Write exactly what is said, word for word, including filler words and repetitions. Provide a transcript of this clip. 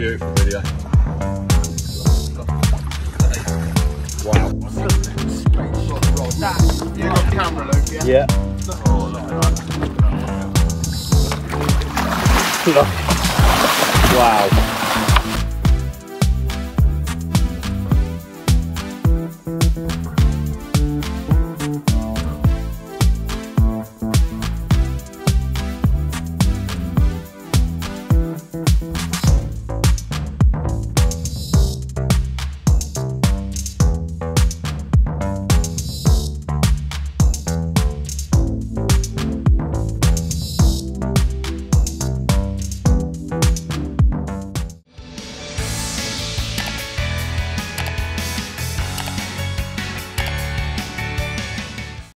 beautiful video. Wow. You got camera, Luke, yeah? Yeah. Oh, look. Wow.